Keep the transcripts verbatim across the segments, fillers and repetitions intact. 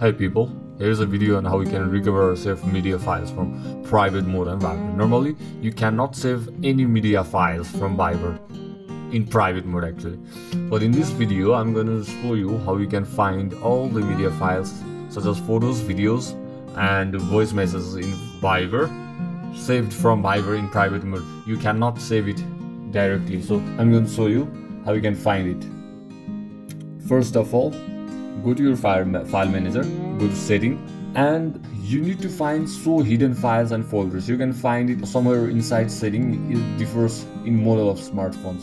Hey people, here's a video on how we can recover or save media files from private mode and Viber. Normally, you cannot save any media files from Viber in private mode actually. But in this video, I'm going to show you how you can find all the media files such as photos, videos and voice messages in Viber, saved from Viber in private mode. You cannot save it directly. So I'm going to show you how you can find it. First of all, go to your file, file manager, go to setting, and you need to find show hidden files and folders. You can find it somewhere inside setting. It differs in model of smartphones.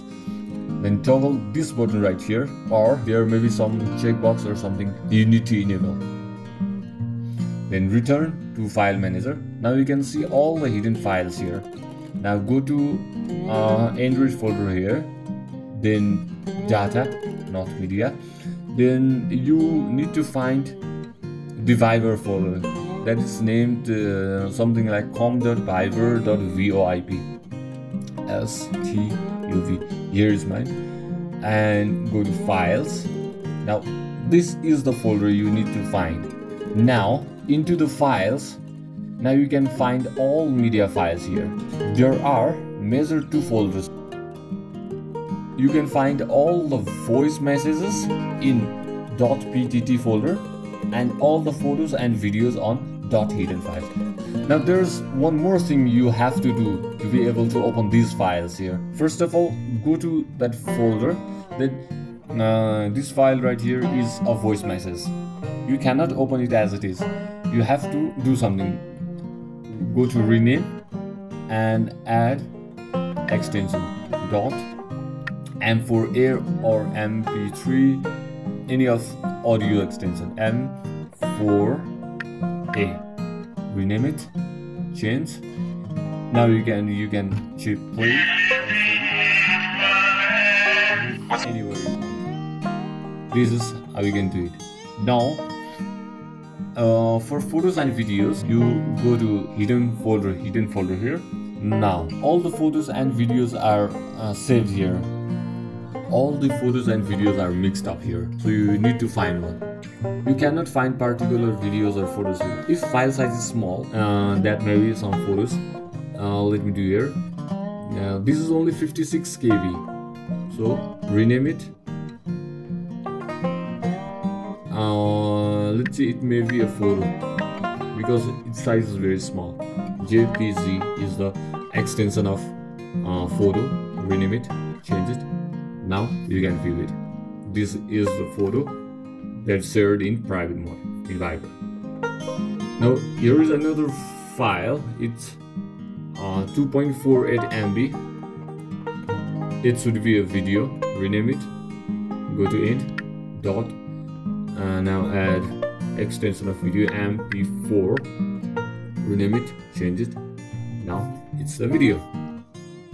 Then toggle this button right here, or there may be some checkbox or something you need to enable. Then return to file manager. Now you can see all the hidden files here. Now go to uh, Android folder here, then data, not media. Then you need to find the Viber folder that is named uh, something like com dot viber dot voip, S T U V. Here is mine, and go to files. Now this is the folder you need to find. Now into the files, now you can find all media files here. There are major two folders. You can find all the voice messages in .ptt folder and all the photos and videos on .hidden file. Now there's one more thing you have to do to be able to open these files here. First of all, go to that folder. Then uh, this file right here is a voice message. You cannot open it as it is. You have to do something. Go to rename and add extension dot M four A or M P three, any of audio extension, M four A, rename it, change. Now you can you can chip play anywhere you want. This is how you can do it. Now uh, for photos and videos, you go to hidden folder, hidden folder here. Now all the photos and videos are uh, saved here. All the photos and videos are mixed up here, so you need to find one. You cannot find particular videos or photos here. If file size is small, uh, that may be some photos. Uh, let me do here. Uh, this is only fifty-six K B, so rename it. Uh, let's see, it may be a photo because its size is very small. J P G is the extension of uh, photo. Rename it, change it. Now you can view it. This is the photo that's shared in private mode in Viber. Now here is another file. It's uh, two point four eight M B. It should be a video. Rename it. Go to end dot. Uh, now add extension of video M P four. Rename it. Change it. Now it's a video.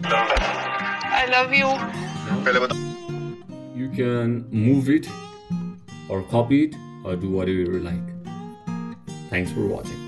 I love you. You can move it or copy it or do whatever you like. Thanks for watching.